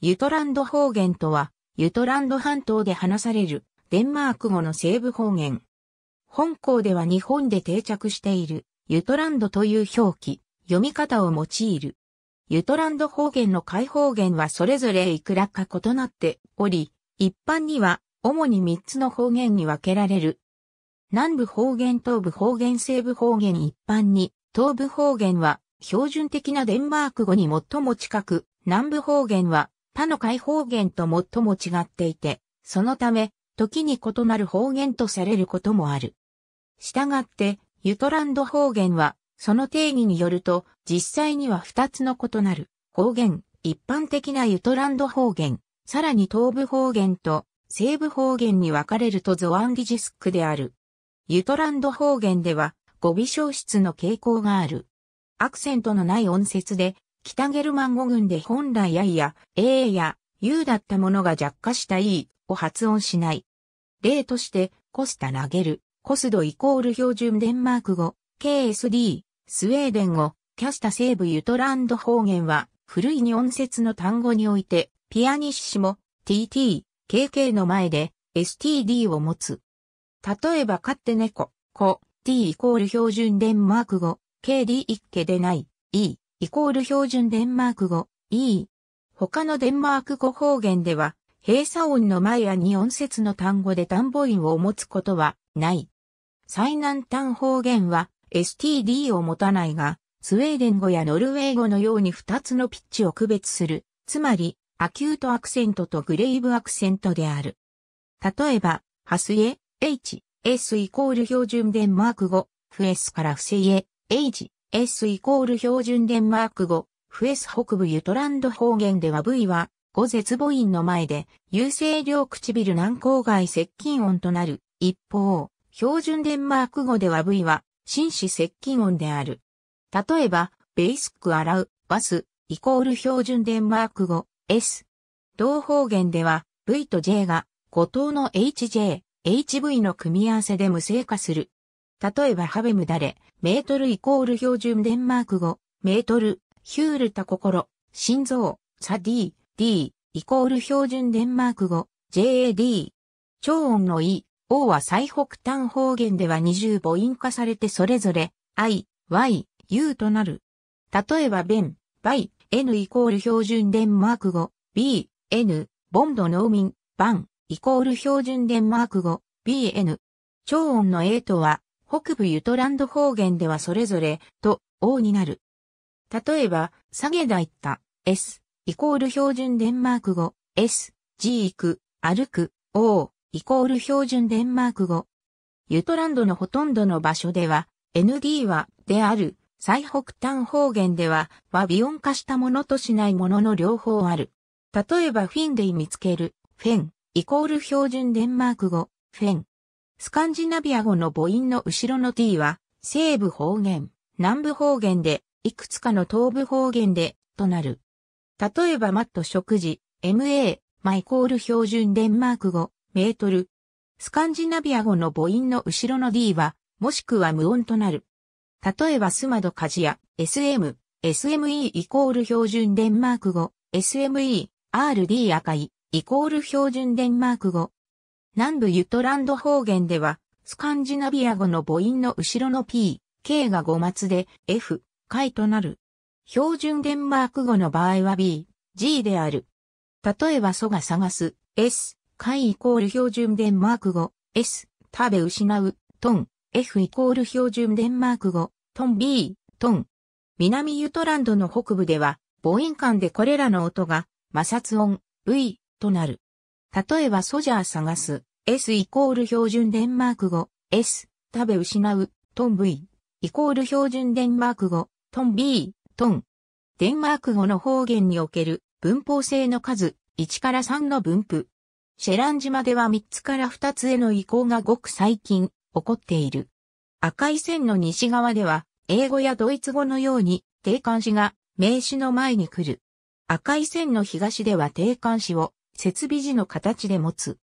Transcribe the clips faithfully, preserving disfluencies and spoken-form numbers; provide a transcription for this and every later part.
ユトランド方言とは、ユトランド半島で話されるデンマーク語の西部方言。本項では日本で定着しているユトランドという表記、読み方を用いる。ユトランド方言の下位方言はそれぞれいくらか異なっており、一般には主にみっつの方言に分けられる。南部方言、東部方言、西部方言。一般に東部方言は標準的なデンマーク語に最も近く、南部方言は他の下位方言と最も違っていて、そのため、時に異なる方言とされることもある。したがって、ユトランド方言は、その定義によると、実際にはふたつの異なる方言、一般的なユトランド方言、さらに東部方言と西部方言に分かれるとゾアンディジスクである。ユトランド方言では、語尾消失の傾向がある。アクセントのない音節で、北ゲルマン語群で本来やいや、えーや、ゆうだったものが弱化したいを発音しない。例として、コスタ投げる、コスドイコール標準デンマーク語、ケーエスディー、スウェーデン語、キャスタ。西部ユトランド方言は、古いに音節の単語において、ピアニッシモ、ティーティー、ケーケー の前で、エスティーディー を持つ。例えば、飼って猫、子、ティー イコール標準デンマーク語、ケーディー 一家でない、イー。イコール標準デンマーク語、イー。他のデンマーク語方言では、閉鎖音の前やに音節の単語で単母音を持つことはない。最南端方言は、エスティーディー を持たないが、スウェーデン語やノルウェー語のようにふたつのピッチを区別する、つまり、アキュートアクセントとグレイブアクセントである。例えば、ハスエ、H、S イコール標準デンマーク語、フエスからフセイエ、H。S イコール標準デンマーク語、フエス。北部ユトランド方言では V は、語絶母音の前で、有声両唇軟口外接近音となる。一方、標準デンマーク語では V は、紳士接近音である。例えば、ベイスク洗う、バス、イコール標準デンマーク語、S。同方言では、V と J が、語頭の エイチジェイ、エイチブイ の組み合わせで無声化する。例えば、ハベムダレ、メートルイコール標準デンマーク語、メートル、ヒュールタ心、心臓、サディ、D、イコール標準デンマーク語、ジェーエーディー。長音の E、O は最北端方言ではにじゅう母音化されてそれぞれ、I、Y、U となる。例えば、ベン、バイ、N イコール標準デンマーク語、B、N、ボンド農民、バン、イコール標準デンマーク語、ビーエヌ。長音の A とは、北部ユトランド方言ではそれぞれ、と、O になる。例えば、下げだいった、S、イコール標準デンマーク語、S、G 行く、歩く、O、イコール標準デンマーク語。ユトランドのほとんどの場所では、エヌディー は、である、最北端方言では、は微音化したものとしないものの両方ある。例えば、フィンで見つける、フェン、イコール標準デンマーク語、フェン。スカンジナビア語の母音の後ろの t は、西部方言、南部方言で、いくつかの東部方言で、となる。例えば、マット食事、ma、マイコール標準デンマーク語、メートル。スカンジナビア語の母音の後ろの d は、もしくは無音となる。例えば、スマドカジや、sm、sme イコール標準デンマーク語、sme、rd 赤い、イコール標準デンマーク語。南部ユトランド方言では、スカンジナビア語の母音の後ろの p、k が語末で f、回となる。標準デンマーク語の場合は b、g である。例えば、そが探す、s、回イコール標準デンマーク語、s、食べ失う、トン、f イコール標準デンマーク語、トン b、トン。南ユトランドの北部では、母音間でこれらの音が、摩擦音、v、となる。例えば、ソジャー探す。S イコール標準デンマーク語、S、食べ失う、トン V、イコール標準デンマーク語、トン B、トン。デンマーク語の方言における文法性の数、いちからさんの分布。シェラン島ではみっつからふたつへの移行がごく最近、起こっている。赤い線の西側では、英語やドイツ語のように、定冠詞が名詞の前に来る。赤い線の東では定冠詞を、接尾詞の形で持つ。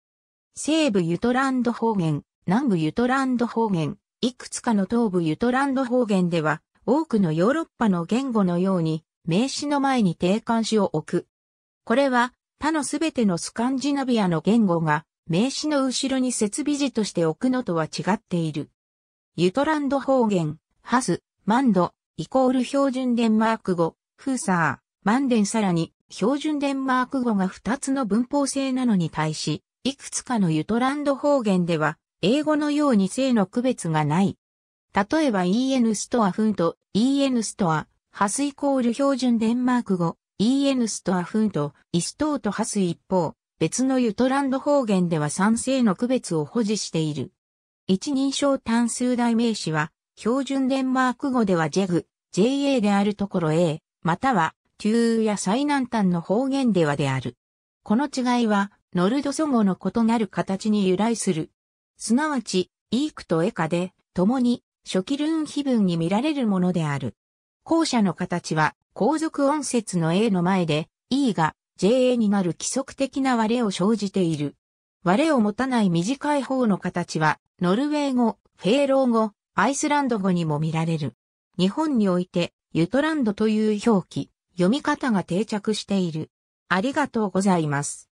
西部ユトランド方言、南部ユトランド方言、いくつかの東部ユトランド方言では、多くのヨーロッパの言語のように、名詞の前に定冠詞を置く。これは、他のすべてのスカンジナビアの言語が名詞の後ろに接尾詞として置くのとは違っている。ユトランド方言、ハス、マンド、イコール標準デンマーク語、フーサー、マンデンさらに標準デンマーク語がふたつの文法性なのに対し、いくつかのユトランド方言では、英語のように性の区別がない。例えば en ストアフンと en ストア、ハスイコール標準デンマーク語、en ストアフンとイストーとハス一方、別のユトランド方言では三性の区別を保持している。一人称単数代名詞は、標準デンマーク語ではジェグ、ジェーエー であるところ A、または、トゥーや最南端の方言ではである。この違いは、ノルド祖語の異なる形に由来する。すなわち、イークとエカで、共に、初期ルーン碑文に見られるものである。後者の形は、後続音節の A の前で、E が ジェーエー になる規則的な割れを生じている。割れを持たない短い方の形は、ノルウェー語、フェーロー語、アイスランド語にも見られる。日本において、ユトランドという表記、読み方が定着している。ありがとうございます。